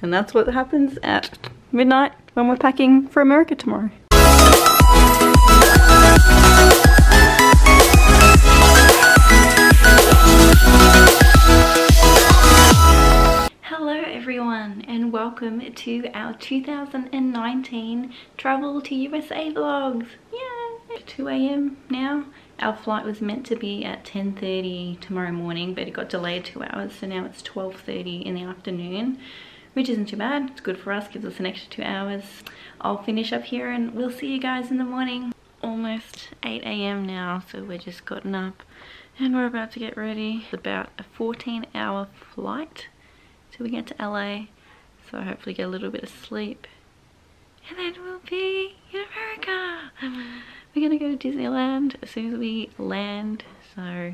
And that's what happens at midnight when we're packing for America tomorrow. And welcome to our 2019 travel to USA vlogs. Yeah, 2 AM now. Our flight was meant to be at 10:30 tomorrow morning, but it got delayed 2 hours, so now it's 12:30 in the afternoon, which isn't too bad. It's good for us, gives us an extra 2 hours. I'll finish up here and we'll see you guys in the morning. Almost 8 AM now, so we're just gotten up and we're about to get ready. It's about a 14-hour flight till we get to LA. So I hopefully get a little bit of sleep. And then we'll be in America. We're gonna go to Disneyland as soon as we land. So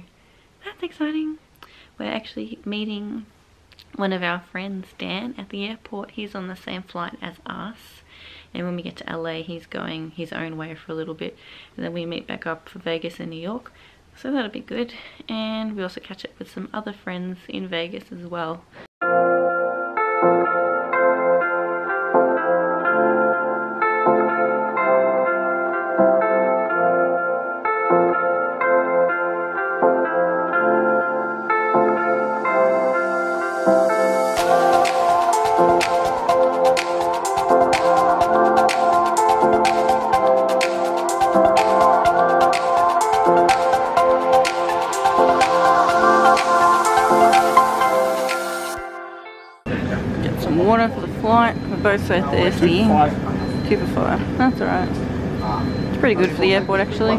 that's exciting. We're actually meeting one of our friends, Dan, at the airport. He's on the same flight as us. And when we get to LA, he's going his own way for a little bit. And then we meet back up for Vegas and New York. So that'll be good. And we also catch up with some other friends in Vegas as well. We're both so thirsty. 2 for 5. That's alright. It's pretty good for the airport actually.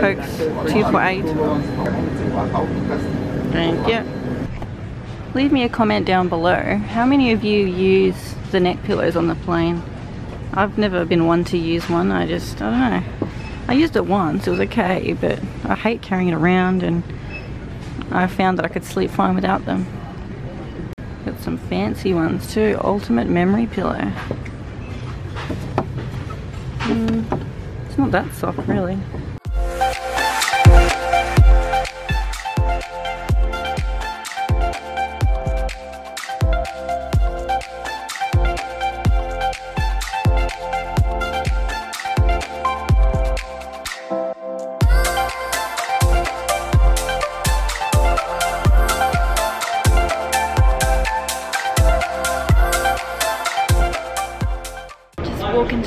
Coke's 2 for 8. Thank you. Leave me a comment down below. How many of you use the neck pillows on the plane? I've never been one to use one. I don't know. I used it once. It was okay, but I hate carrying it around and I found that I could sleep fine without them. Got some fancy ones too. Ultimate memory pillow. It's not that soft really.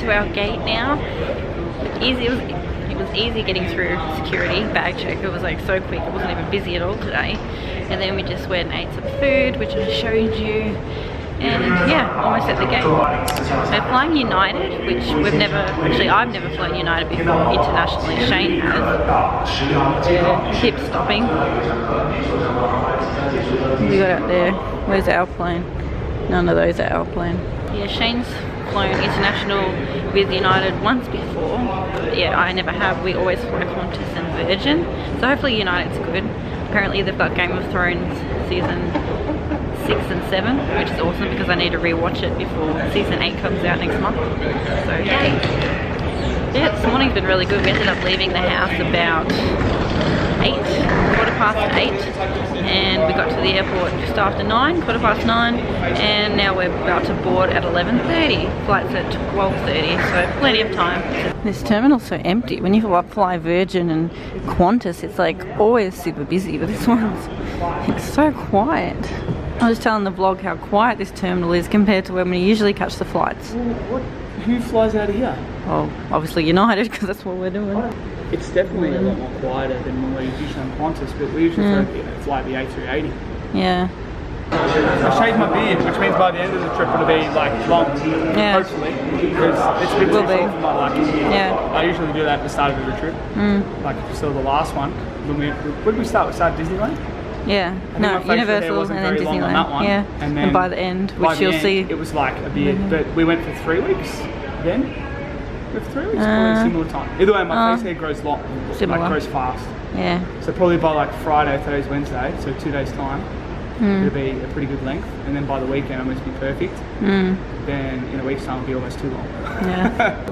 Our gate now. It was easy getting through security. Bag check, it was like so quick, it wasn't even busy at all today. And then we just went and ate some food, which I showed you. And yeah, almost at the gate. We're flying United, which we've never, actually I've never flown United before internationally. Shane has. Keep stopping. We got out there. Where's our plane? None of those are our plane. Yeah, Shane's flown international with United once before. Yeah, I never have. We always fly Qantas and Virgin. So hopefully United's good. Apparently they've got Game of Thrones season 6 and 7, which is awesome because I need to rewatch it before season 8 comes out next month. So yay! Yeah, this morning's been really good. We ended up leaving the house about 8, quarter past 8, and we got to the airport just after 9, quarter past 9, and now we're about to board at 11:30. Flight's at 12:30, so plenty of time. This terminal's so empty. When you fly Virgin and Qantas, it's like always super busy, but this one's, it's so quiet. I was telling the vlog how quiet this terminal is compared to when we usually catch the flights. Well, who flies out of here? Well, obviously United, because that's what we're doing. It's definitely a lot more quieter than when we're usually on Qantas, but we usually fly the A380. Yeah. I shaved my beard, which means by the end of the trip it'll be like long, hopefully, because it's a bit too short for my liking. Yeah. I usually do that at the start of every trip, like so the last one. When we start? We start Disneyland? Yeah, no, Universal and then Disneyland. On that one. Yeah, and by the end, which you'll see. It was like a beard, but we went for 3 weeks then. With 3 weeks, probably similar time. Either way, my face hair grows long, like grows fast. Yeah. So probably by like Friday, Thursday, Wednesday, so 2 days time, it'll be a pretty good length. And then by the weekend, I'm going to be perfect. Then in a week's time, it'll be almost too long. Yeah.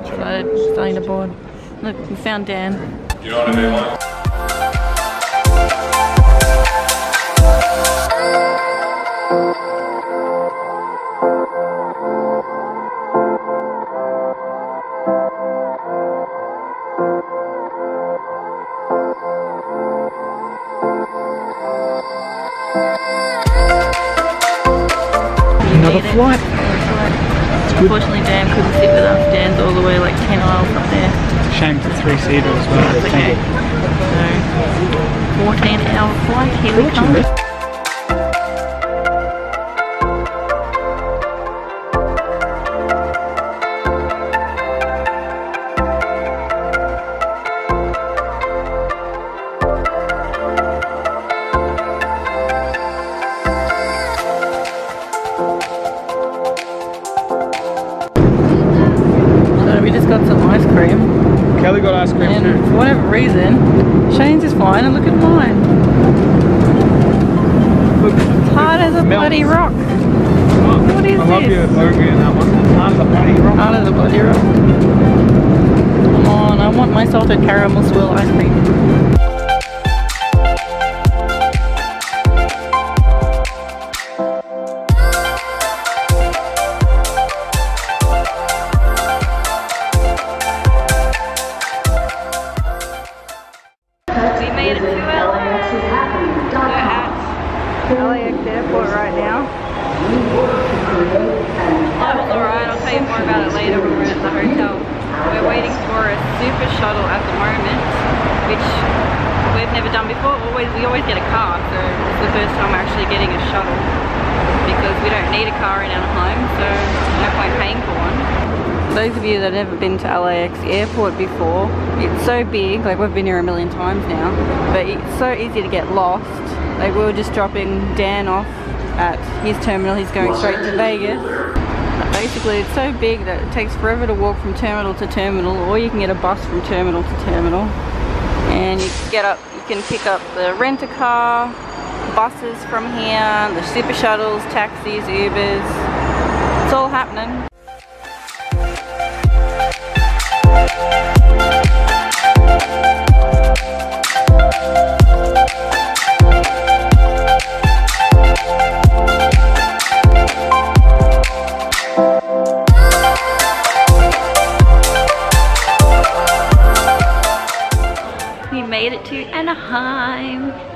So starting to board. Look, we found Dan. You know what I mean, like? another flight. It's good. Unfortunately, Dan couldn't sit with us. Dan's all the way like 10 miles up there. It's a shame for three-seater as well. That's okay. So, 14-hour flight, here we come. Caramel swirl ice cream. We made it to LAX. We're at LAX airport right now. That was alright, I'll tell you more about it later when we're at the hotel. We're waiting for a super shuttle at the moment, which we've never done before. We always get a car, so it's the first time we're actually getting a shuttle because we don't need a car in Anaheim, so no point paying for one. For those of you that have never been to LAX airport before, it's so big, like we've been here a million times now, but it's so easy to get lost. Like we were just dropping Dan off at his terminal, he's going straight to Vegas. Basically, it's so big that it takes forever to walk from terminal to terminal, or you can get a bus from terminal to terminal. And you can get up, you can pick up the rent-a-car, buses from here, the super shuttles, taxis, Ubers. It's all happening.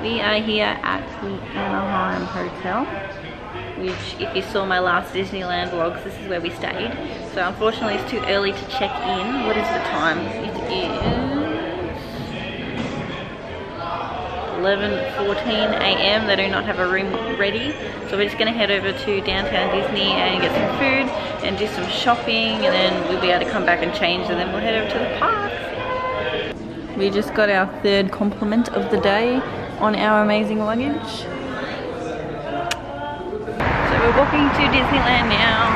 We are here at the Anaheim Hotel, which if you saw my last Disneyland vlogs, this is where we stayed. So unfortunately it's too early to check in. What is the time? It is 11:14 a.m. They do not have a room ready. So we're just going to head over to Downtown Disney and get some food and do some shopping, and then we'll be able to come back and change, and then we'll head over to the park. We just got our third compliment of the day on our amazing luggage. So we're walking to Disneyland now.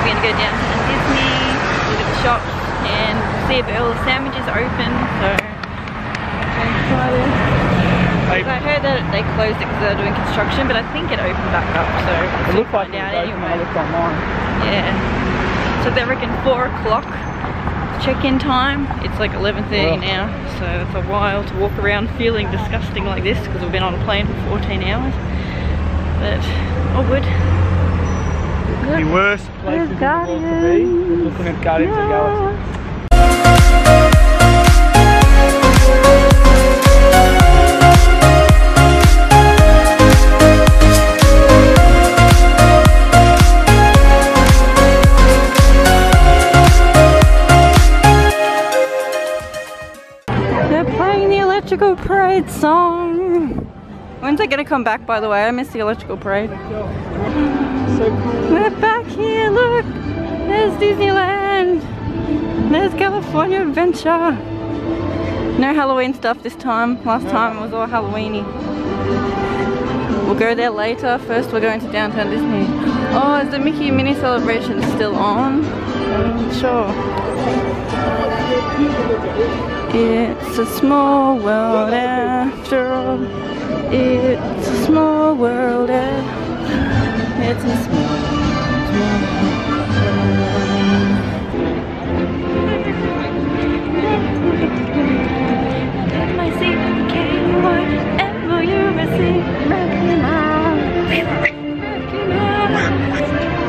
We're going to go down to Disney, look at the shops, and see if Earl of Sandwich is open. So I'm excited. I heard that they closed it because they were doing construction, but I think it opened back up. So it looked like down anyway. Looked online. Yeah. So they reckon 4 o'clock. Check-in time. It's like 11:30 now, so it's a while to walk around feeling disgusting like this because we've been on a plane for 14 hours. But all good. The worst place in the world to be is looking at Guardians of the Galaxy. Electrical Parade song. When's it gonna come back, by the way? I miss the Electrical Parade. So cool. We're back here, look! There's Disneyland! There's California Adventure! No Halloween stuff this time. Last time it was all Halloweeny. We'll go there later. First we're going to Downtown Disney. Oh, is the Mickey and Minnie celebration still on? I'm sure. It's a small world after all. It's a small world after all. It's a small.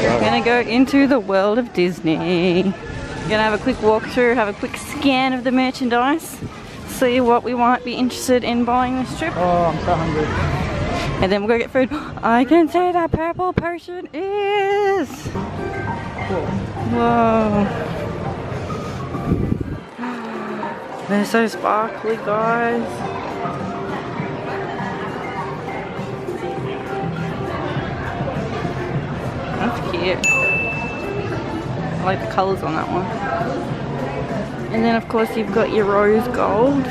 We're gonna go into the world of Disney. We're gonna have a quick walkthrough, have a quick scan of the merchandise, see what we might be interested in buying this trip. Oh, I'm so hungry. and then we're gonna get food. I can say that purple person is. Whoa. They're so sparkly, guys. That's cute. I like the colours on that one. And then of course you've got your rose gold.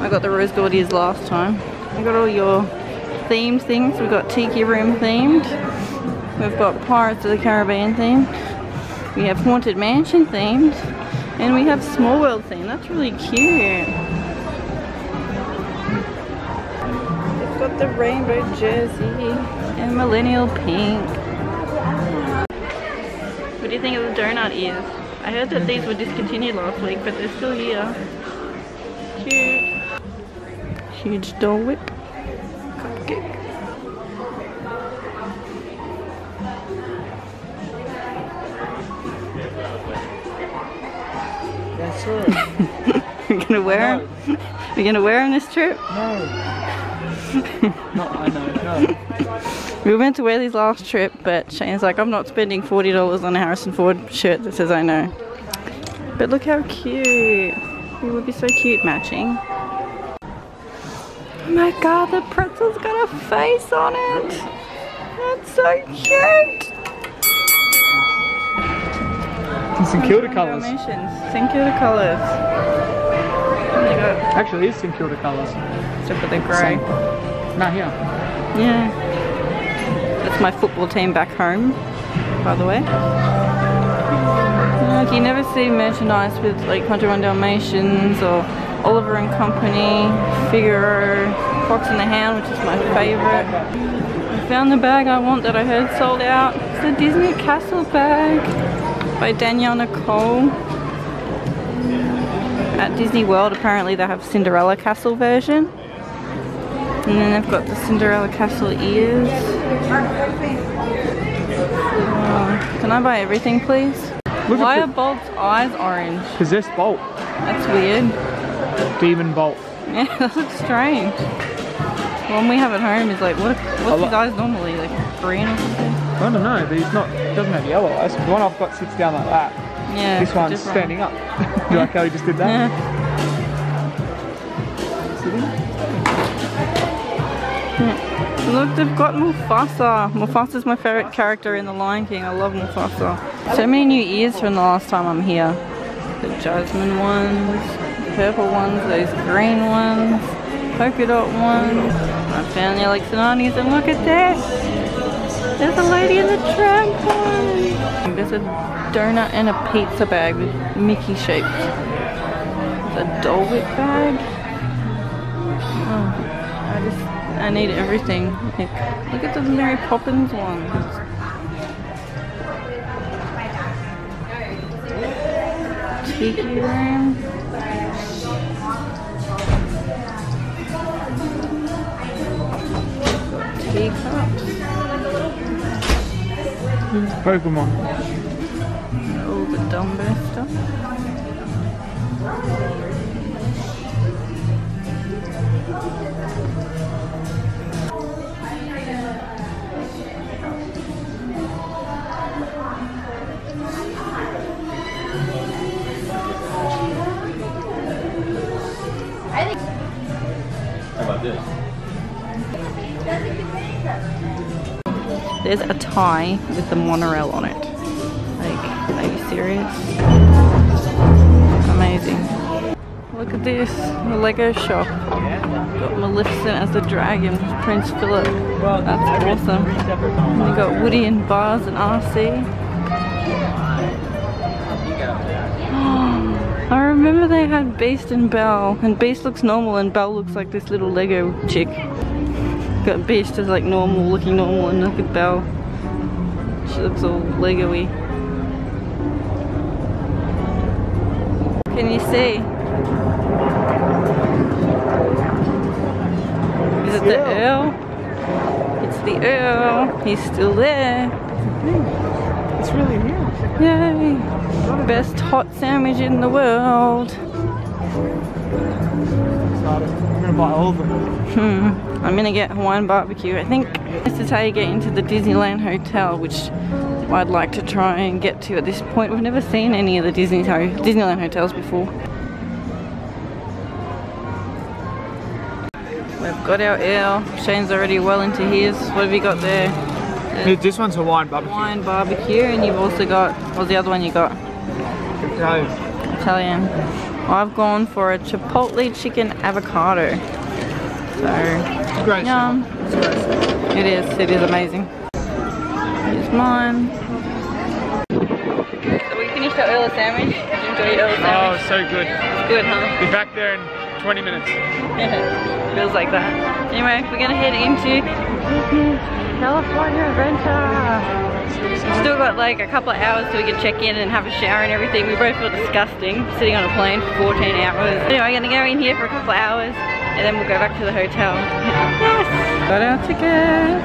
I got the rose gold ears last time. We've got all your themed things. We've got Tiki Room themed. We've got Pirates of the Caribbean themed. We have Haunted Mansion themed. And we have Small World themed. That's really cute. We've got the rainbow jersey and millennial pink. What do you think of the donut ears? I heard that these were discontinued last week, but they're still here. Cute. Huge Dole Whip. Cupcake. That's it. You're gonna wear them? You're gonna wear them this trip? No. Not I know, no. We were meant to wear these last trip, but Shane's like, I'm not spending $40 on a Harrison Ford shirt that says I know. But look how cute. It would be so cute matching. Oh my god, the pretzel's got a face on it. That's so cute. St. Kilda colours. St. Kilda colours. Actually, it is St. Kilda colours. Except for the grey. Not here. Yeah. That's my football team back home, by the way. Like, you never see merchandise with like 101 Dalmatians or Oliver and Company, Figaro, Fox and the Hound, which is my favourite. I found the bag I want that I heard sold out. It's the Disney Castle bag by Danielle Nicole. At Disney World apparently they have Cinderella Castle version. And then they've got the Cinderella Castle ears. Can I buy everything, please? Why are Bolt's eyes orange? Because that's Bolt. That's weird. Demon Bolt. Yeah, that looks strange. The one we have at home is like, what's his eyes normally? Like green or something? I don't know, but he's not, doesn't have yellow eyes. The one I've got sits down like that. Yeah. This one's different. Standing up. You like how he just did that? Yeah. Look, they've got Mufasa. Mufasa's my favourite character in The Lion King. I love Mufasa. So many new ears from the last time I'm here. The jasmine ones, the purple ones, those green ones, polka dot ones. I found the Alexinanis and look at this! There's a lady in the trampoline! There's a donut and a pizza bag with Mickey shapes. It's a Dole Whip bag. Oh. I need everything. Like, look at the Mary Poppins one. Tiki Room. Teacups. Pokémon. All the Dumbo stuff. There's a tie with the monorail on it. Like, are you serious? Amazing. Look at this, the Lego shop. Got Maleficent as the dragon, Prince Philip. That's awesome. They got Woody and Buzz and RC. I remember they had Beast and Belle, and Beast looks normal and Belle looks like this little Lego chick. Got Beast as like normal, looking normal, and look at Belle. She looks all Lego-y. Can you see? Is it the Earl? It's the Earl. He's still there. It's really real. Yay! Best hot sandwich in the world. I'm gonna buy all of them. I'm gonna get Hawaiian barbecue. I think this is how you get into the Disneyland hotel, which I'd like to try and get to at this point. We've never seen any of the Disneyland hotels before. We've got our ale. Shane's already well into his. What have you got there? This one's Hawaiian barbecue. Hawaiian barbecue, and you've also got, what's the other one you got? Italian. Italian. I've gone for a chipotle chicken avocado. So, great. Yum. It is amazing. Here's mine. So we finished our Earl of Sandwich. Did you enjoy your Earl of Sandwich? Oh, so good. It's good, huh? Be back there in 20 minutes. Yeah, feels like that. Anyway, we're gonna head into California Adventure. We've still got like a couple of hours till we can check in and have a shower and everything. We both feel disgusting sitting on a plane for 14 hours. Anyway, I'm gonna go in here for a couple of hours and then we'll go back to the hotel. Yes! Got our tickets.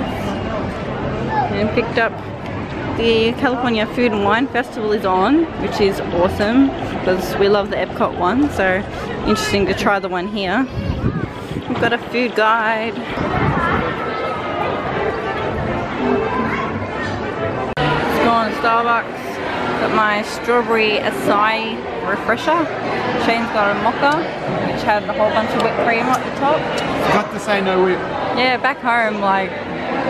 And picked up the California Food and Wine Festival is on, which is awesome because we love the Epcot one, so interesting to try the one here. We've got a food guide. Let's go on to Starbucks. Got my strawberry acai refresher. Shane's got a mocha, which had a whole bunch of whipped cream at the top. Got to say no whip. Yeah, back home, like,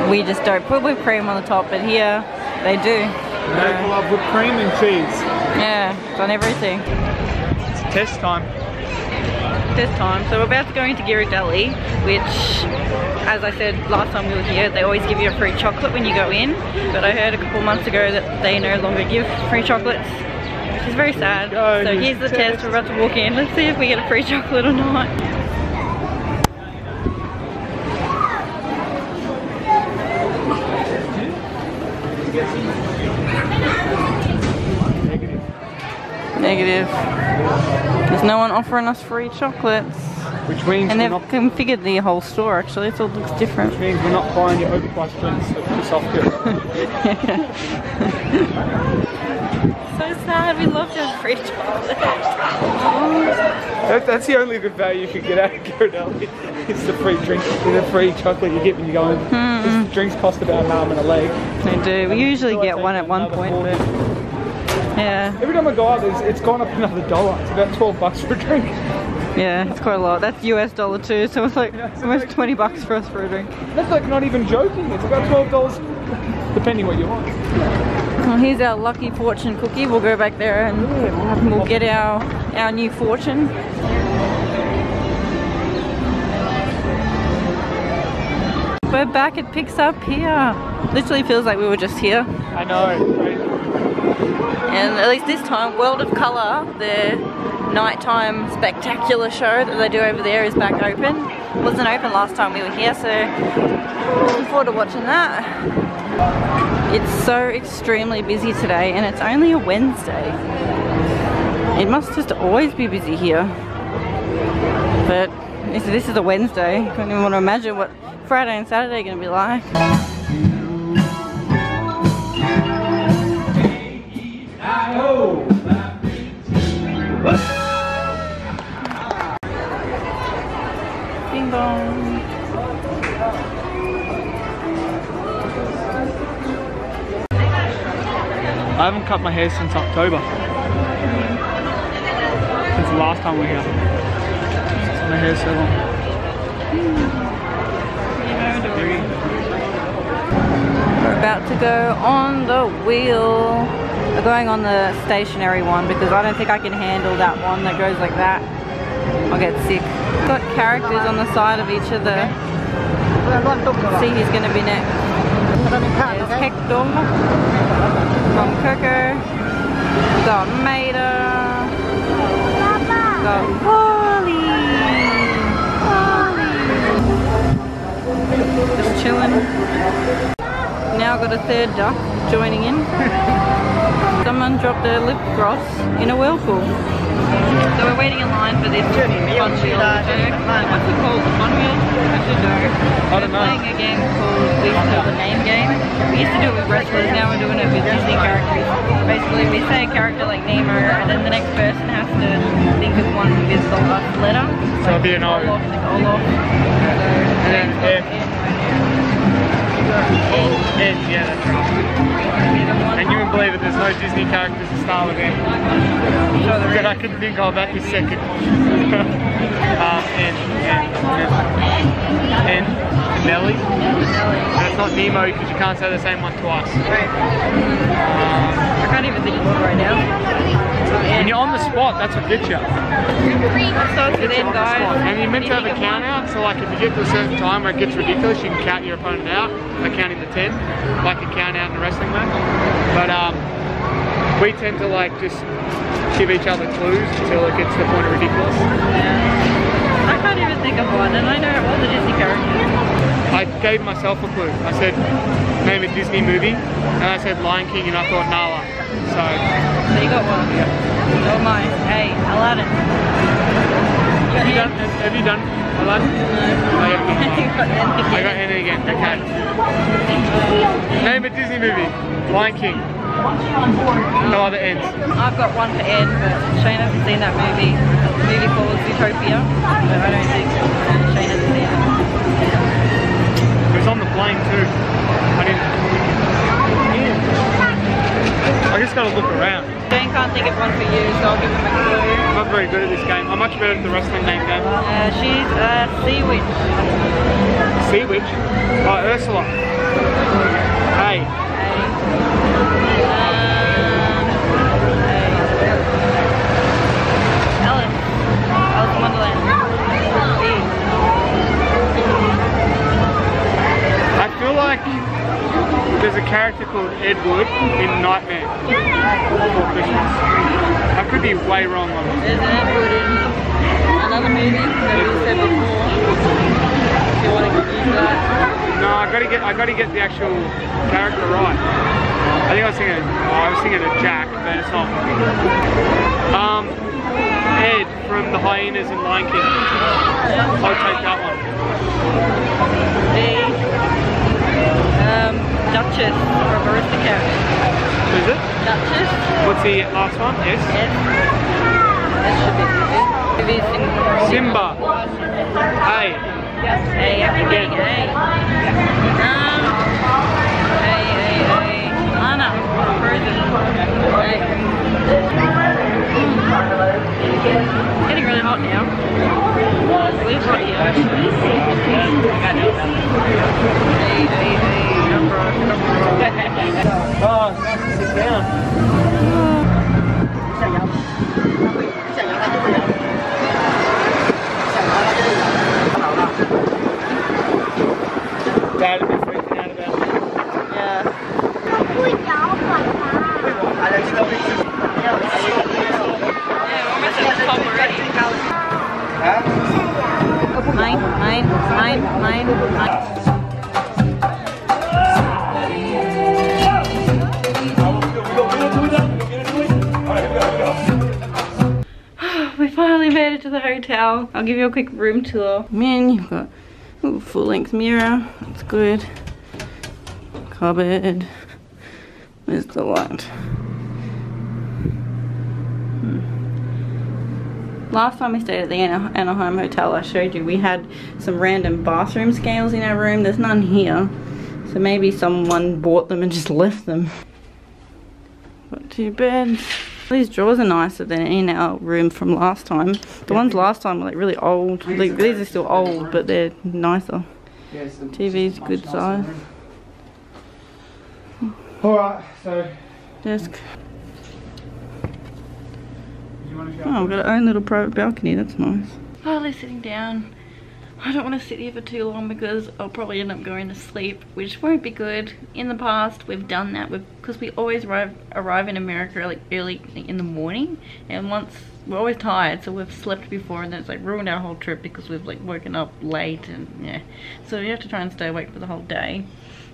we just don't put whipped cream on the top, but here they do. People love whipped cream and cheese. Yeah, it's on everything. It's test time. Test time. So we're about to go into Ghirardelli, which, as I said last time we were here, they always give you a free chocolate when you go in. But I heard a couple months ago that they no longer give free chocolates, which is very sad. Oh, so here's the test. We're about to walk in. Let's see if we get a free chocolate or not. Negative. There's no one offering us free chocolates. Which means, and they've configured the whole store actually, so it looks different. Which means we're not buying your overpriced drinks for soft drinks. So sad, we love your free chocolate. That's the only good value you could get out of Ghirardelli. It's the free drinks, the free chocolate you get when you go in. The drinks cost about an arm and a leg. They do. We usually get one at one point. Yeah. Every time I go out, it's gone up another $1. It's about $12 for a drink. Yeah, it's quite a lot. That's US dollar too, so it's like almost $20 for us for a drink. That's like not even joking. It's about $12, depending what you want. Well, here's our lucky fortune cookie. We'll go back there and we'll get our new fortune. We're back at Pix Up here. Literally feels like we were just here. I know. And at least this time, World of Colour, their nighttime spectacular show that they do over there is back open. It wasn't open last time we were here, so looking forward to watching that. It's so extremely busy today, and it's only a Wednesday. It must just always be busy here. But this is a Wednesday. I don't even want to imagine what Friday and Saturday are going to be like. Ding dong. I haven't cut my hair since October. Since the last time we were here. My hair's so long. We're about to go on the wheel. We're going on the stationary one because I don't think I can handle that one that goes like that. I'll get sick. It's got characters on the side of each of the... See who's going to be next. There's Hector from Coco. We've got Maida. We've got Wally. Just chilling. Now got a third duck joining in. Someone dropped their lip gloss in a whirlpool. So we're waiting in line for this conchil. What's it called? The conchil? I should know. We're playing a game called Beast of the Name Game. We used to do it with wrestlers, now we're doing it with Disney characters. Basically, we say a character like Nemo, and then the next person has to think of one with is the last letter. So it'll be an O. And then F. F, yeah, that's right. And you wouldn't believe it, there's no Disney characters to start with M. That I can think of at this second. N. Nelly. That's not Nemo because you can't say the same one twice. I can't even think of one right now. When you're on the spot, that's what gets you. And you're meant to have a count out, so like if you get to a certain time where it gets ridiculous, you can count your opponent out by counting to 10, like a count out in a wrestling match. But we tend to like just give each other clues until it gets to the point of ridiculous. Yeah. I can't even think of one, and I know all the Disney characters. I gave myself a clue. I said, name a Disney movie, and I said Lion King, and I thought Nala. So you got one? Yeah. Oh my, hey, Aladdin. Have you done Aladdin? No. I got N again. I got N again, okay. Name a Disney movie. Lion King. No other N's. I've got one for N, but Shane hasn't seen that movie. It's a movie called Zootopia, but I don't think Shane hasn't seen it. It was on the plane too. I didn't. I just gotta look around. Dan can't think of one for you, so I'll give him a clue. I'm not very good at this game. I'm much better at the wrestling game though. She's a sea witch. Sea witch? Oh, Ursula. Hey. Alice. Alice in Wonderland. I feel like there's a character called Edward in Nightmare Before Christmas. I could be way wrong on this. There's Edward in another movie that we said before. If you want to confuse that. No, I gotta get the actual character right. I think I was thinking of Jack, but it's not. Ed from the Hyenas and Lion King. I'll take that one. Duchess from Aristocats. Is it? Duchess. What's the last one? Yes. Yes. That should be Simba. Simba. A. Yes. A. Everything. A. Anna. Frozen. It's getting really hot now. We've got here. I got it. Oh, sit down. Dad would be freaking out about it. Yeah. Mine. Finally made it to the hotel. I'll give you a quick room tour. Man, you've got a little full-length mirror. That's good. Cupboard. Where's the light? Last time we stayed at the Anaheim Hotel, I showed you we had some random bathroom scales in our room. There's none here. So maybe someone bought them and just left them. Got two beds. These drawers are nicer than in our room from last time. The ones last time were like really old. Like, these are still old, but they're nicer. Yeah, TV's good size. Alright, so. Desk. Oh, we've got our own little private balcony, that's nice. Finally sitting down. I don't want to sit here for too long because I'll probably end up going to sleep, which won't be good. In the past, we've done that because we always arrive in America like early in the morning, and once we're always tired, so we've slept before, and then it's like ruined our whole trip because we've like woken up late, and yeah, so you have to try and stay awake for the whole day.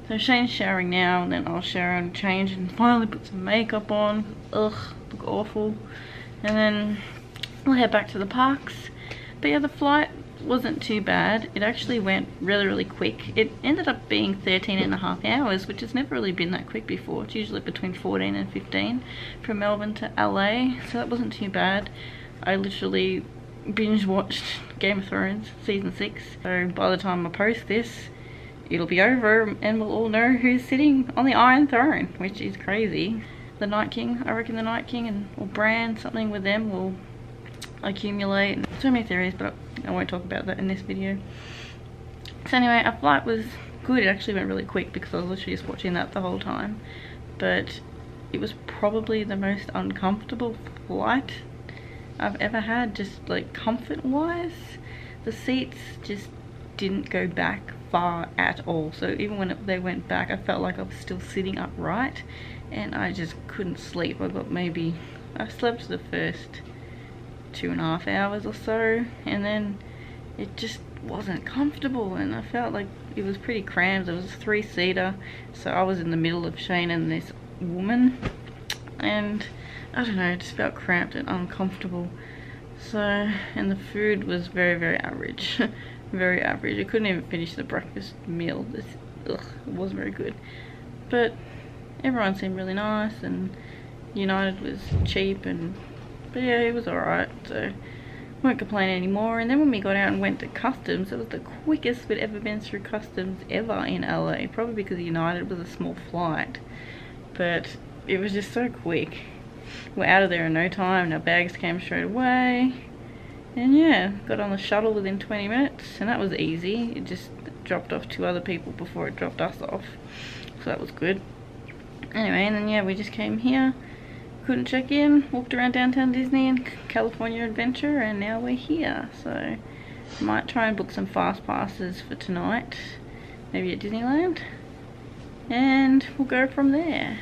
So Shane's showering now, and then I'll shower and change, and finally put some makeup on. Ugh, look awful. And then we'll head back to the parks. But yeah, the flight wasn't too bad. It actually went really quick. It ended up being 13.5 hours, which has never really been that quick before. It's usually between 14 and 15 from Melbourne to LA, so that wasn't too bad. I literally binge watched Game of Thrones season 6. So by the time I post this, it'll be over and we'll all know who's sitting on the Iron Throne, which is crazy. The Night King, I reckon the Night King and or Bran, something with them will accumulate. So many theories, but I won't talk about that in this video. So anyway, our flight was good. It actually went really quick because I was literally just watching that the whole time. But it was probably the most uncomfortable flight I've ever had, just like comfort wise. The seats just didn't go back far at all, so even when they went back I felt like I was still sitting upright and I just couldn't sleep. I got maybe, I slept the first 2.5 hours or so and then it just wasn't comfortable and I felt like it was pretty crammed. It was a 3-seater, so I was in the middle of Shane and this woman, and I don't know, it just felt cramped and uncomfortable. So, and the food was very average. Very average. I couldn't even finish the breakfast meal. It wasn't very good. But everyone seemed really nice and United was cheap, and but yeah, it was alright, so won't complain anymore. And then when we got out and went to customs, it was the quickest we'd ever been through customs ever in LA, probably because United was a small flight, but it was just so quick. We're out of there in no time and our bags came straight away. And yeah, got on the shuttle within 20 minutes and that was easy. It just dropped off 2 other people before it dropped us off, so that was good. Anyway, and then yeah, we just came here, couldn't check in, walked around Downtown Disney and California Adventure, and now we're here. So might try and book some fast passes for tonight, maybe at Disneyland, and we'll go from there.